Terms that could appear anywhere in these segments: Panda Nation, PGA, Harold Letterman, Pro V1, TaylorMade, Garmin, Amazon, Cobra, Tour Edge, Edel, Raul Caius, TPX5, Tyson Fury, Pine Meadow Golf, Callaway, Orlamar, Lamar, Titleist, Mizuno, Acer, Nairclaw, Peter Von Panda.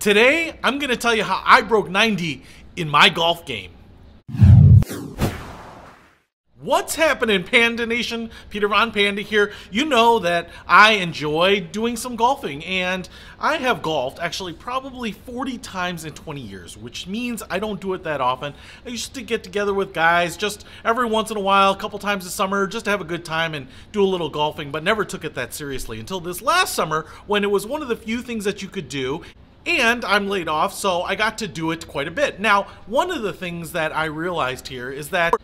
Today, I'm gonna tell you how I broke 90 in my golf game. What's happening, Panda Nation? Peter Von Panda here. You know that I enjoy doing some golfing, and I have golfed actually probably 40 times in 20 years, which means I don't do it that often. I used to get together with guys just every once in a while, a couple times a summer, just to have a good time and do a little golfing, but never took it that seriously until this last summer when it was one of the few things that you could do. And I'm laid off, so I got to do it quite a bit. Now, one of the things that I realized here is that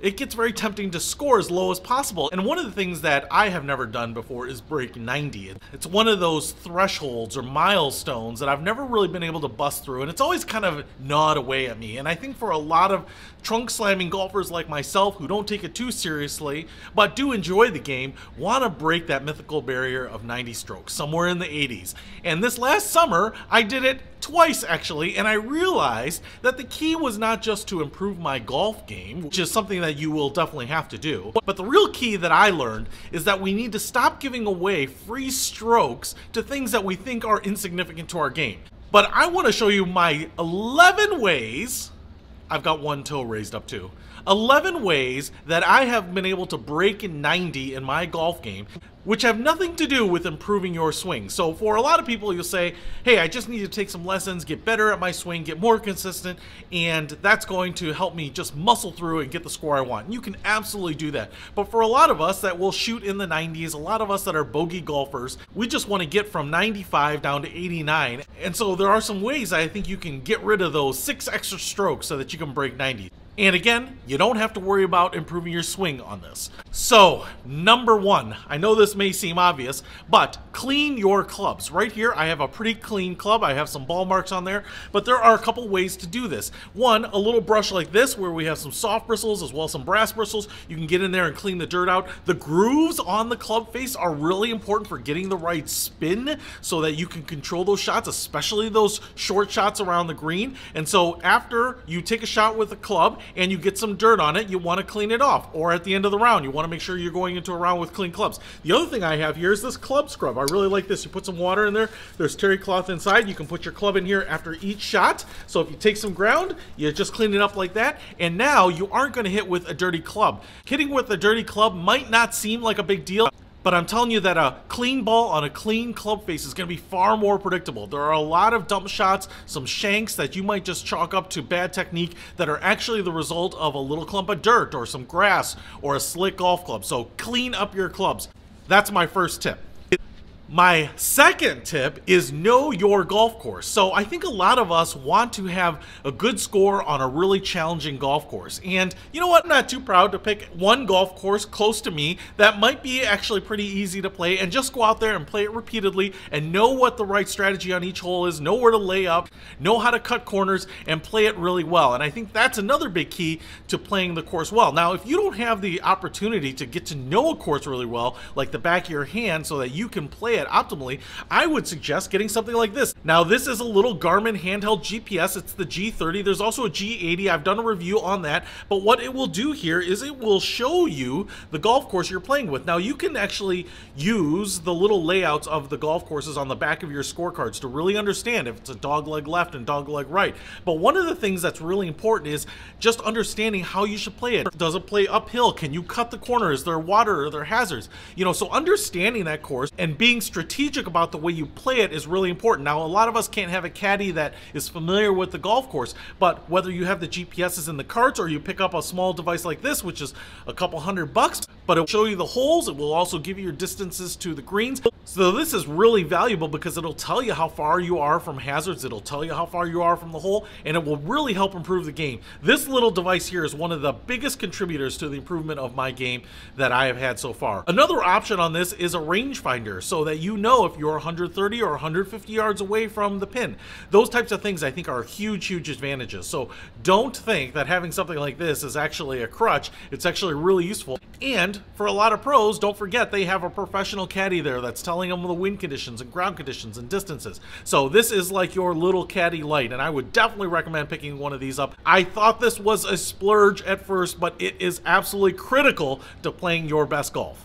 it gets very tempting to score as low as possible. And one of the things that I have never done before is break 90. It's one of those thresholds or milestones that I've never really been able to bust through. And it's always kind of gnawed away at me. And I think for a lot of trunk slamming golfers like myself who don't take it too seriously, but do enjoy the game, want to break that mythical barrier of 90 strokes, somewhere in the 80s. And this last summer, I did it twice actually, and I realized that the key was not just to improve my golf game, which is something that you will definitely have to do, but the real key that I learned is that we need to stop giving away free strokes to things that we think are insignificant to our game. But I want to show you my 11 ways, I've got one toe raised up too, 11 ways that I have been able to break 90 in my golf game, which have nothing to do with improving your swing. So for a lot of people, you'll say, hey, I just need to take some lessons, get better at my swing, get more consistent, and that's going to help me just muscle through and get the score I want. And you can absolutely do that. But for a lot of us that will shoot in the 90s, a lot of us that are bogey golfers, we just want to get from 95 down to 89. And so there are some ways I think you can get rid of those 6 extra strokes so that you can break 90. And again, you don't have to worry about improving your swing on this. So, number one, I know this may seem obvious, but clean your clubs. Right here, I have a pretty clean club. I have some ball marks on there, but there are a couple ways to do this. One, a little brush like this where we have some soft bristles as well as some brass bristles. You can get in there and clean the dirt out. The grooves on the club face are really important for getting the right spin so that you can control those shots, especially those short shots around the green. And so after you take a shot with the club, and you get some dirt on it, you want to clean it off. Or at the end of the round, you want to make sure you're going into a round with clean clubs. The other thing I have here is this club scrub. I really like this. You put some water in there. There's terry cloth inside. You can put your club in here after each shot. So if you take some ground, you just clean it up like that. And now you aren't going to hit with a dirty club. Hitting with a dirty club might not seem like a big deal, but I'm telling you that a clean ball on a clean club face is going to be far more predictable. There are a lot of dump shots, some shanks that you might just chalk up to bad technique that are actually the result of a little clump of dirt or some grass or a slick golf club. So clean up your clubs. That's my first tip. My second tip is know your golf course. So I think a lot of us want to have a good score on a really challenging golf course. And you know what? I'm not too proud to pick one golf course close to me that might be actually pretty easy to play and just go out there and play it repeatedly and know what the right strategy on each hole is, know where to lay up, know how to cut corners and play it really well. And I think that's another big key to playing the course well. Now, if you don't have the opportunity to get to know a course really well, like the back of your hand so that you can play it optimally, I would suggest getting something like this. Now, this is a little Garmin handheld GPS. It's the G30. There's also a G80. I've done a review on that, but what it will do here is it will show you the golf course you're playing with. Now, you can actually use the little layouts of the golf courses on the back of your scorecards to really understand if it's a dog leg left and dog leg right. But one of the things that's really important is just understanding how you should play it. Does it play uphill? Can you cut the corner? Is there water? Are there hazards? You know, so understanding that course and being strategic about the way you play it is really important. Now, a lot of us can't have a caddy that is familiar with the golf course, but whether you have the GPSs in the carts or you pick up a small device like this, which is a couple $100, but it will show you the holes. It will also give you your distances to the greens. So this is really valuable because it'll tell you how far you are from hazards. It'll tell you how far you are from the hole, and it will really help improve the game. This little device here is one of the biggest contributors to the improvement of my game that I have had so far. Another option on this is a rangefinder so that you know if you're 130 or 150 yards away from the pin. Those types of things I think are huge, huge advantages. So don't think that having something like this is actually a crutch. It's actually really useful. And for a lot of pros, don't forget they have a professional caddy there that's telling them the wind conditions and ground conditions and distances. So this is like your little caddy light, and I would definitely recommend picking one of these up. I thought this was a splurge at first, but it is absolutely critical to playing your best golf.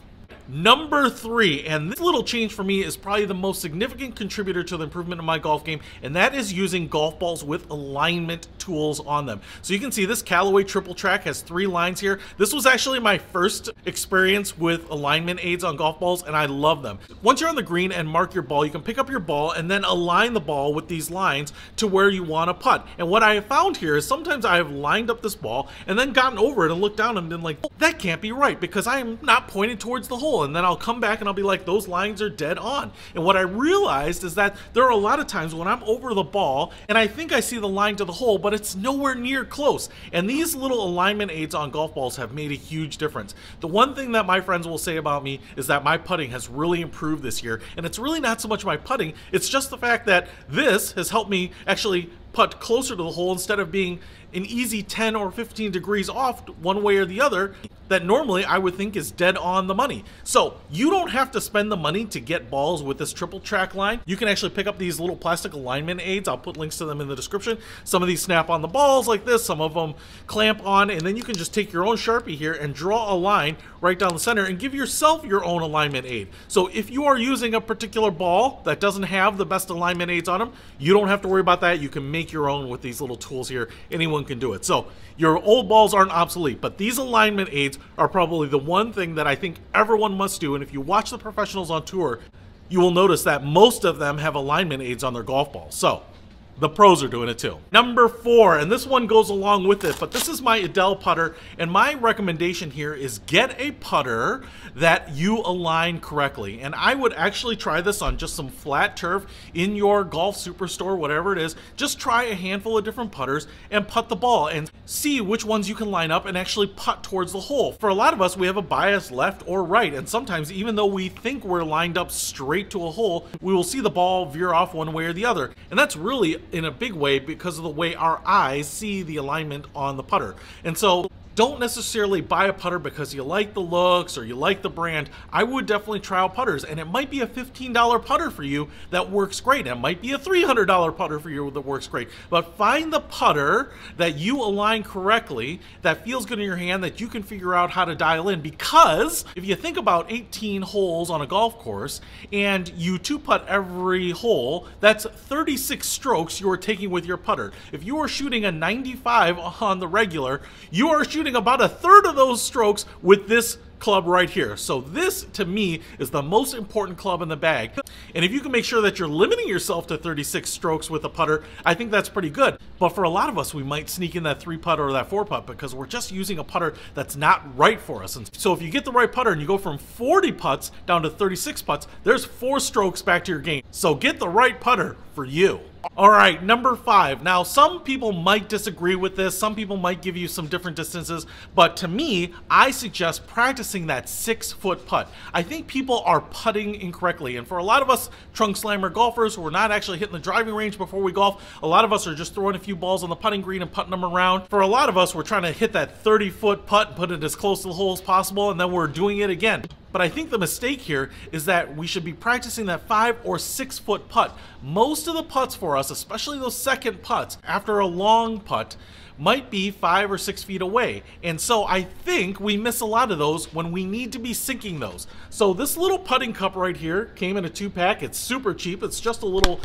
Number three, and this little change for me is probably the most significant contributor to the improvement of my golf game, and that is using golf balls with alignment tools on them. So you can see this Callaway triple track has three lines here. This was actually my first experience with alignment aids on golf balls, and I love them. Once you're on the green and mark your ball, you can pick up your ball and then align the ball with these lines to where you want to putt. And what I have found here is sometimes I have lined up this ball and then gotten over it and looked down and been like, that can't be right because I am not pointed towards the hole. And then I'll come back and I'll be like, those lines are dead on. And what I realized is that there are a lot of times when I'm over the ball and I think I see the line to the hole, but it's nowhere near close. And these little alignment aids on golf balls have made a huge difference. The one thing that my friends will say about me is that my putting has really improved this year. And it's really not so much my putting, it's just the fact that this has helped me actually putt closer to the hole instead of being an easy 10 or 15 degrees off one way or the other that normally I would think is dead on the money. So you don't have to spend the money to get balls with this triple track line. You can actually pick up these little plastic alignment aids. I'll put links to them in the description. Some of these snap on the balls like this, some of them clamp on, and then you can just take your own Sharpie here and draw a line right down the center and give yourself your own alignment aid. So if you are using a particular ball that doesn't have the best alignment aids on them, you don't have to worry about that. You can make your own with these little tools here. Anyone can do it. So your old balls aren't obsolete, but these alignment aids are probably the one thing that I think everyone must do. And if you watch the professionals on tour, you will notice that most of them have alignment aids on their golf balls. So the pros are doing it too. Number four, and this one goes along with it, but this is my Edel putter, and my recommendation here is get a putter that you align correctly. And I would actually try this on just some flat turf in your golf superstore, whatever it is. Just try a handful of different putters and putt the ball and see which ones you can line up and actually putt towards the hole. For a lot of us, we have a bias left or right, and sometimes even though we think we're lined up straight to a hole, we will see the ball veer off one way or the other. And that's really in a big way because of the way our eyes see the alignment on the putter. And so don't necessarily buy a putter because you like the looks or you like the brand. I would definitely try out putters, and it might be a $15 putter for you that works great. It might be a $300 putter for you that works great. But find the putter that you align correctly, that feels good in your hand, that you can figure out how to dial in. Because if you think about 18 holes on a golf course and you two-putt every hole, that's 36 strokes you are taking with your putter. If you are shooting a 95 on the regular, you are shooting about a third of those strokes with this club right here. So this to me is the most important club in the bag. And if you can make sure that you're limiting yourself to 36 strokes with a putter, I think that's pretty good. But for a lot of us, we might sneak in that 3-putt or that 4-putt because we're just using a putter that's not right for us. And so if you get the right putter and you go from 40 putts down to 36 putts, there's 4 strokes back to your game. So get the right putter for you. All right, number five. Now, some people might disagree with this. Some people might give you some different distances, but to me, I suggest practicing that 6-foot putt. I think people are putting incorrectly. And for a lot of us trunk slammer golfers, we're not actually hitting the driving range before we golf. A lot of us are just throwing a few balls on the putting green and putting them around. For a lot of us, we're trying to hit that 30-foot putt and put it as close to the hole as possible, and then we're doing it again. But I think the mistake here is that we should be practicing that 5- or 6-foot putt. Most of the putts for us, especially those second putts after a long putt, might be 5 or 6 feet away. And so I think we miss a lot of those when we need to be sinking those. So this little putting cup right here came in a 2-pack. It's super cheap. It's just a little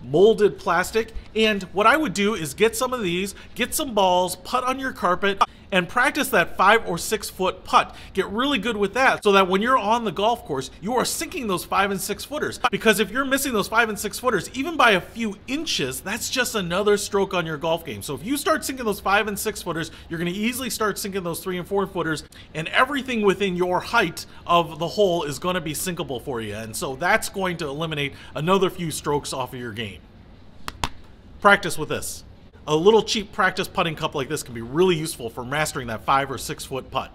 molded plastic. And what I would do is get some of these, get some balls, putt on your carpet, and practice that 5- or 6-foot putt. Get really good with that so that when you're on the golf course, you are sinking those 5- and 6-footers. Because if you're missing those 5- and 6-footers, even by a few inches, that's just another stroke on your golf game. So if you start sinking those 5- and 6-footers, you're gonna easily start sinking those 3- and 4-footers, and everything within your height of the hole is gonna be sinkable for you. And so that's going to eliminate another few strokes off of your game. Practice with this. A little cheap practice putting cup like this can be really useful for mastering that 5- or 6-foot putt.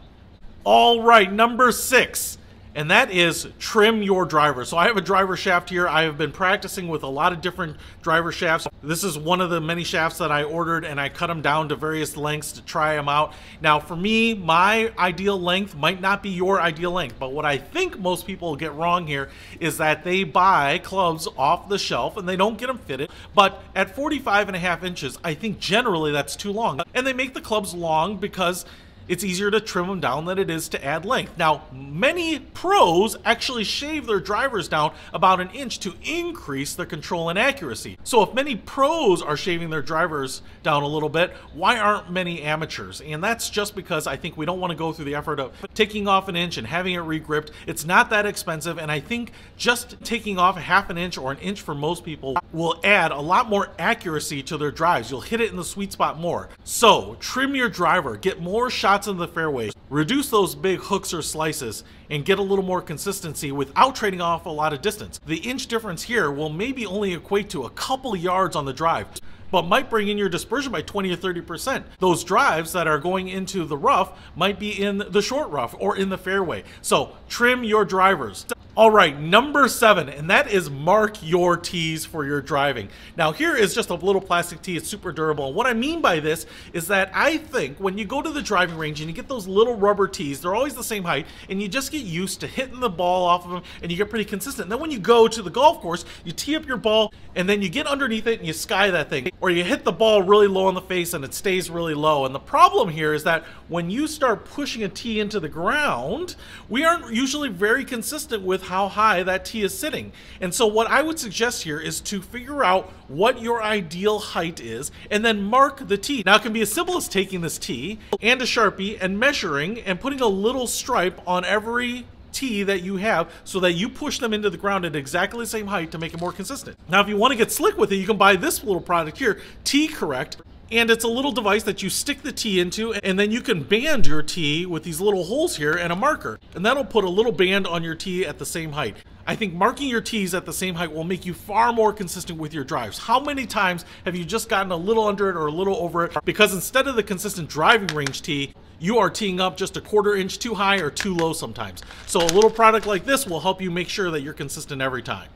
All right, number six, and that is trim your driver. So I have a driver shaft here. I have been practicing with a lot of different driver shafts. This is one of the many shafts that I ordered, and I cut them down to various lengths to try them out. Now for me, my ideal length might not be your ideal length, but what I think most people get wrong here is that they buy clubs off the shelf and they don't get them fitted. But at 45.5 inches, I think generally that's too long. And they make the clubs long because It's easier to trim them down than it is to add length. Now, many pros actually shave their drivers down about an inch to increase their control and accuracy. So if many pros are shaving their drivers down a little bit, why aren't many amateurs? And that's just because I think we don't want to go through the effort of taking off an inch and having it re-gripped. It's not that expensive, and I think just taking off half an inch or an inch for most people will add a lot more accuracy to their drives. You'll hit it in the sweet spot more. So trim your driver, get more shots in the fairway, reduce those big hooks or slices, and get a little more consistency without trading off a lot of distance. The inch difference here will maybe only equate to a couple yards on the drive, but might bring in your dispersion by 20 or 30%. Those drives that are going into the rough might be in the short rough or in the fairway. So trim your drivers. All right, number 7, and that is mark your tees for your driving. Now here is just a little plastic tee, it's super durable. And what I mean by this is that I think when you go to the driving range and you get those little rubber tees, they're always the same height, and you just get used to hitting the ball off of them, and you get pretty consistent. And then when you go to the golf course, you tee up your ball, and then you get underneath it and you sky that thing. Or you hit the ball really low on the face and it stays really low. And the problem here is that when you start pushing a tee into the ground, we aren't usually very consistent with how high that tee is sitting. And so what I would suggest here is to figure out what your ideal height is and then mark the tee. Now it can be as simple as taking this tee and a Sharpie and measuring and putting a little stripe on every tee that you have so that you push them into the ground at exactly the same height to make it more consistent. Now if you want to get slick with it, you can buy this little product here, Tee Correct. And it's a little device that you stick the tee into, and then you can band your tee with these little holes here and a marker. And that'll put a little band on your tee at the same height. I think marking your tees at the same height will make you far more consistent with your drives. How many times have you just gotten a little under it or a little over it? Because instead of the consistent driving range tee, you are teeing up just a quarter inch too high or too low sometimes. So a little product like this will help you make sure that you're consistent every time.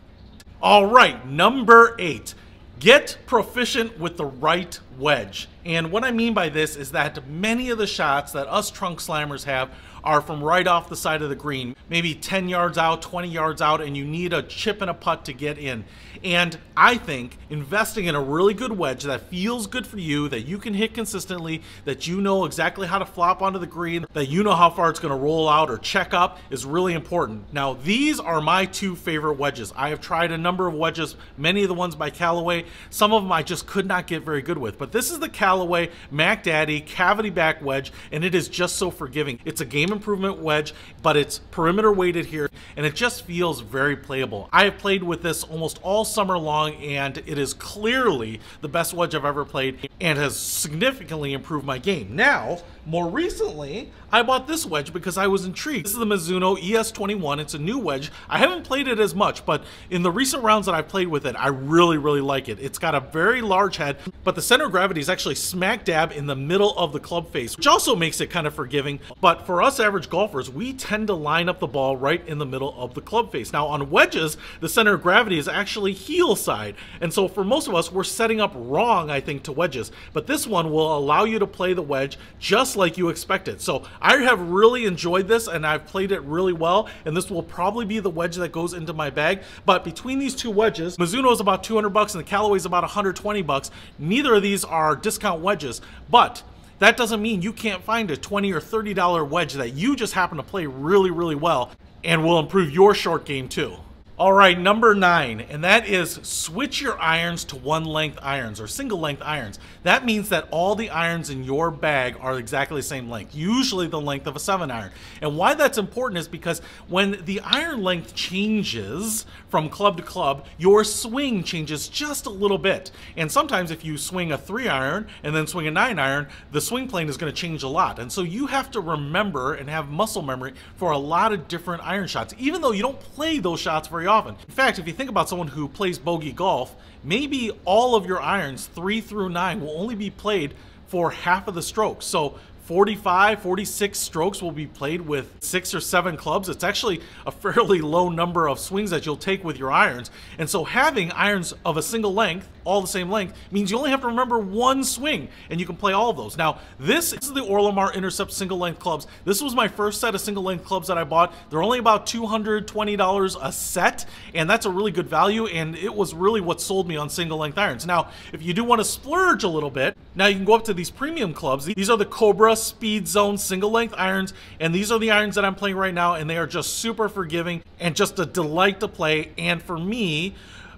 All right, number 8. Get proficient with the right wedge. And what I mean by this is that many of the shots that us trunk slammers have are from right off the side of the green, maybe 10 yards out, 20 yards out, and you need a chip and a putt to get in. And I think investing in a really good wedge that feels good for you, that you can hit consistently, that you know exactly how to flop onto the green, that you know how far it's gonna roll out or check up is really important. Now, these are my 2 favorite wedges. I have tried a number of wedges, many of the ones by Callaway. Some of them I just could not get very good with, but this is the Callaway Mac Daddy Cavity Back Wedge, and it is just so forgiving. It's a game improvement wedge, but it's perimeter weighted here, and it just feels very playable. I have played with this almost all summer long, and it is clearly the best wedge I've ever played and has significantly improved my game. Now, more recently, I bought this wedge because I was intrigued. This is the Mizuno ES21. It's a new wedge. I haven't played it as much, but in the recent rounds that I've played with it, I really, really like it. It's got a very large head, but the center of gravity is actually smack dab in the middle of the club face, which also makes it kind of forgiving. But for us average golfers, we tend to line up the ball right in the middle of the club face. Now on wedges, the center of gravity is actually heel side. And so for most of us, we're setting up wrong, I think, to wedges. But this one will allow you to play the wedge just like you expected. So I have really enjoyed this, and I've played it really well, and this will probably be the wedge that goes into my bag. But between these 2 wedges, Mizuno is about $200 and the Callaway is about $120. Neither of these are discount wedges, but that doesn't mean you can't find a $20 or $30 wedge that you just happen to play really, really well and will improve your short game too. All right, number 9, and that is switch your irons to one length irons or single length irons. That means that all the irons in your bag are exactly the same length, usually the length of a 7 iron. And why that's important is because when the iron length changes from club to club, your swing changes just a little bit. And sometimes if you swing a 3 iron and then swing a 9 iron, the swing plane is gonna change a lot. And so you have to remember and have muscle memory for a lot of different iron shots, even though you don't play those shots very often. In fact, if you think about someone who plays bogey golf, maybe all of your irons 3 through 9 will only be played for half of the strokes. So 45, 46 strokes will be played with 6 or 7 clubs. It's actually a fairly low number of swings that you'll take with your irons. And so having irons of a single length, all the same length, means you only have to remember 1 swing and you can play all of those. Now, this is the Orlamar Intercept single length clubs. This was my first set of single length clubs that I bought. They're only about $220 a set, and that's a really good value, and it was really what sold me on single length irons. Now, if you do want to splurge a little bit, now you can go up to these premium clubs. These are the Cobra, just Speed Zone single length irons, and these are the irons that I'm playing right now, and they are just super forgiving and just a delight to play. And for me,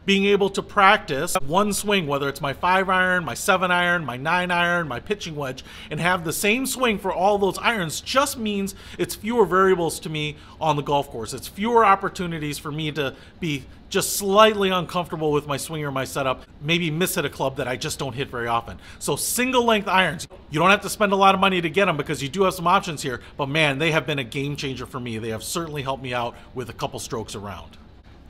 being able to practice one swing, whether it's my 5-iron, my 7-iron, my 9-iron, my pitching wedge, and have the same swing for all those irons just means it's fewer variables to me on the golf course. It's fewer opportunities for me to be just slightly uncomfortable with my swing or my setup, maybe miss at a club that I just don't hit very often. So single length irons, you don't have to spend a lot of money to get them because you do have some options here, but man, they have been a game changer for me. They have certainly helped me out with a couple strokes around.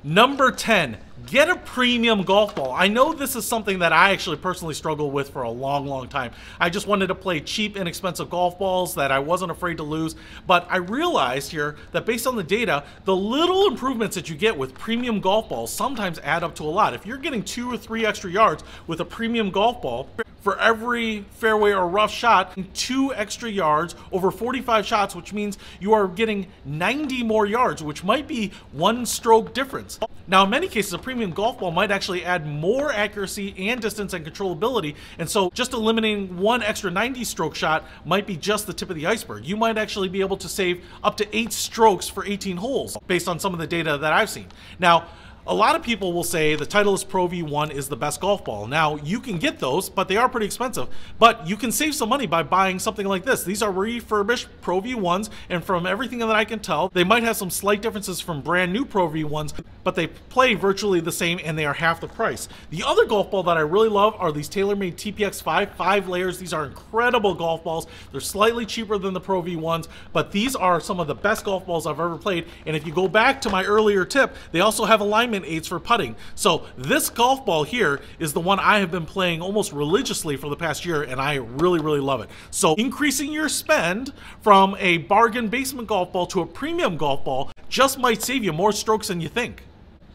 Number 10, get a premium golf ball. I know this is something that I actually personally struggled with for a long time. I just wanted to play cheap, inexpensive golf balls that I wasn't afraid to lose, but I realized here that based on the data, the little improvements that you get with premium golf balls sometimes add up to a lot. If you're getting 2 or 3 extra yards with a premium golf ball, for every fairway or rough shot, 2 extra yards over 45 shots, which means you are getting 90 more yards, which might be 1 stroke difference. Now, in many cases, a premium golf ball might actually add more accuracy and distance and controllability, and so just eliminating 1 extra 90 stroke shot might be just the tip of the iceberg. You might actually be able to save up to 8 strokes for 18 holes based on some of the data that I've seen. Now, a lot of people will say the Titleist Pro V1 is the best golf ball. Now, you can get those, but they are pretty expensive. But you can save some money by buying something like this. These are refurbished Pro V1s, and from everything that I can tell, they might have some slight differences from brand new Pro V1s, but they play virtually the same and they are half the price. The other golf ball that I really love are these TaylorMade TPX5, 5 layers. These are incredible golf balls. They're slightly cheaper than the Pro V1s, but these are some of the best golf balls I've ever played. And if you go back to my earlier tip, they also have alignment aids for putting. So this golf ball here is the one I have been playing almost religiously for the past year, and I really love it. So increasing your spend from a bargain basement golf ball to a premium golf ball just might save you more strokes than you think.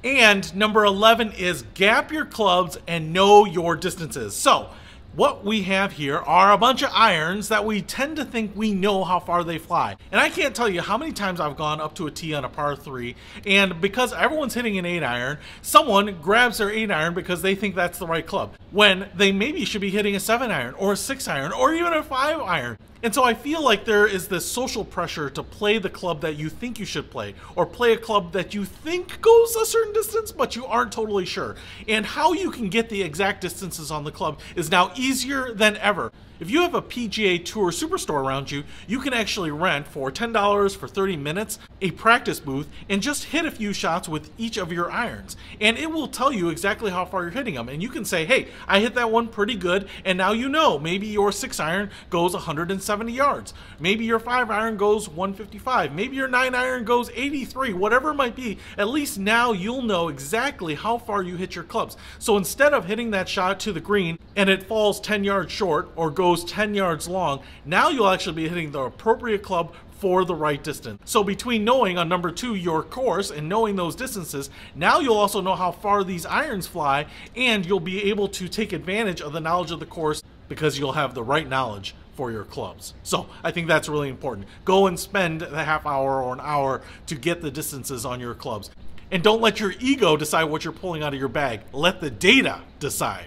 And number 11 is gap your clubs and know your distances. So what we have here are a bunch of irons that we tend to think we know how far they fly. And I can't tell you how many times I've gone up to a tee on a par 3, and because everyone's hitting an 8-iron, someone grabs their 8-iron because they think that's the right club, when they maybe should be hitting a 7-iron or a 6-iron or even a 5-iron. And so I feel like there is this social pressure to play the club that you think you should play, or play a club that you think goes a certain distance, but you aren't totally sure. And how you can get the exact distances on the club is now easier than ever. If you have a PGA Tour Superstore around you, you can actually rent for $10 for 30 minutes a practice booth and just hit a few shots with each of your irons. And it will tell you exactly how far you're hitting them. And you can say, hey, I hit that one pretty good, and now you know. Maybe your 6-iron goes 170 yards. Maybe your 5-iron goes 155. Maybe your 9-iron goes 83. Whatever it might be, at least now you'll know exactly how far you hit your clubs. So instead of hitting that shot to the green and it falls 10 yards short or goes 10 yards long, now you'll actually be hitting the appropriate club for the right distance. So between knowing on number 2 your course and knowing those distances, now you'll also know how far these irons fly, and you'll be able to take advantage of the knowledge of the course because you'll have the right knowledge for your clubs. So I think that's really important. Go and spend the half hour or an hour to get the distances on your clubs. And don't let your ego decide what you're pulling out of your bag. Let the data decide.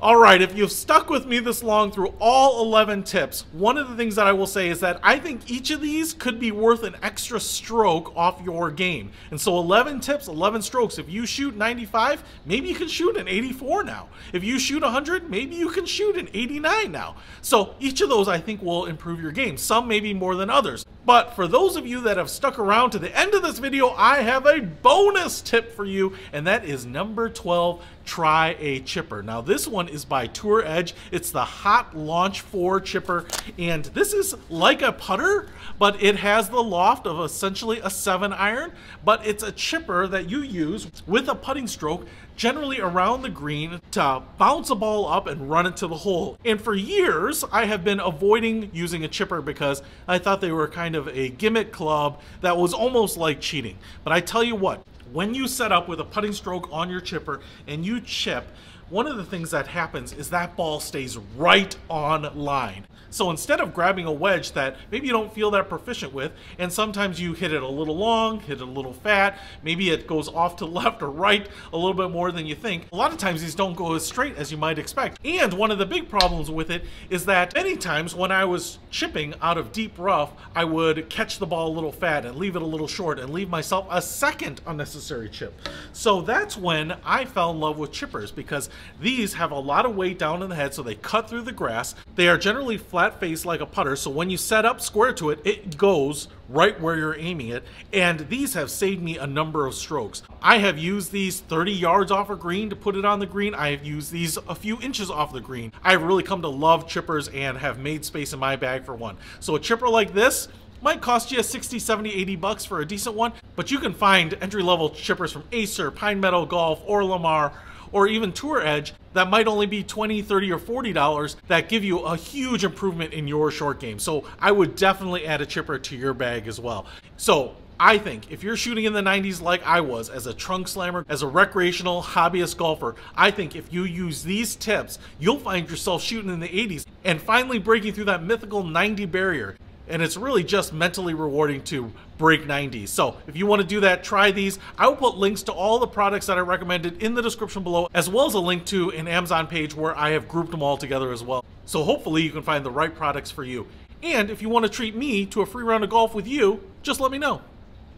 All right, if you've stuck with me this long through all 11 tips, one of the things that I will say is that I think each of these could be worth an extra stroke off your game. And so 11 tips, 11 strokes. If you shoot 95, maybe you can shoot an 84 now. If you shoot 100, maybe you can shoot an 89 now. So each of those I think will improve your game. Some maybe more than others. But for those of you that have stuck around to the end of this video, I have a bonus tip for you, and that is number 12, try a chipper. Now this one is by Tour Edge. It's the Hot Launch 4 chipper, and this is like a putter, but it has the loft of essentially a 7-iron, but it's a chipper that you use with a putting stroke generally around the green to bounce a ball up and run it to the hole. And for years, I have been avoiding using a chipper because I thought they were kind of a gimmick club that was almost like cheating. But I tell you what, when you set up with a putting stroke on your chipper and you chip, one of the things that happens is that ball stays right on line. So instead of grabbing a wedge that maybe you don't feel that proficient with, and sometimes you hit it a little long, hit it a little fat, maybe it goes off to left or right a little bit more than you think, a lot of times these don't go as straight as you might expect. And one of the big problems with it is that many times when I was chipping out of deep rough, I would catch the ball a little fat and leave it a little short and leave myself a second unnecessary chip. So that's when I fell in love with chippers, because these have a lot of weight down in the head, so they cut through the grass. They are generally flat faced like a putter, so when you set up square to it, it goes right where you're aiming it, and these have saved me a number of strokes. I have used these 30 yards off a green to put it on the green. I have used these a few inches off the green. I've really come to love chippers and have made space in my bag for one. So a chipper like this might cost you 60, 70, 80 bucks for a decent one, but you can find entry-level chippers from Acer, Pine Meadow Golf, or Lamar, or even Tour Edge that might only be $20, $30, or $40 that give you a huge improvement in your short game. So I would definitely add a chipper to your bag as well. So I think if you're shooting in the 90s like I was as a trunk slammer, as a recreational hobbyist golfer, I think if you use these tips, you'll find yourself shooting in the 80s and finally breaking through that mythical 90 barrier. And it's really just mentally rewarding to break 90s. So if you want to do that, try these. I will put links to all the products that I recommended in the description below, as well as a link to an Amazon page where I have grouped them all together as well. So hopefully you can find the right products for you. And if you want to treat me to a free round of golf with you, just let me know.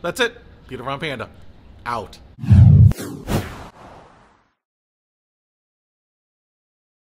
That's it. Peter Von Panda, out.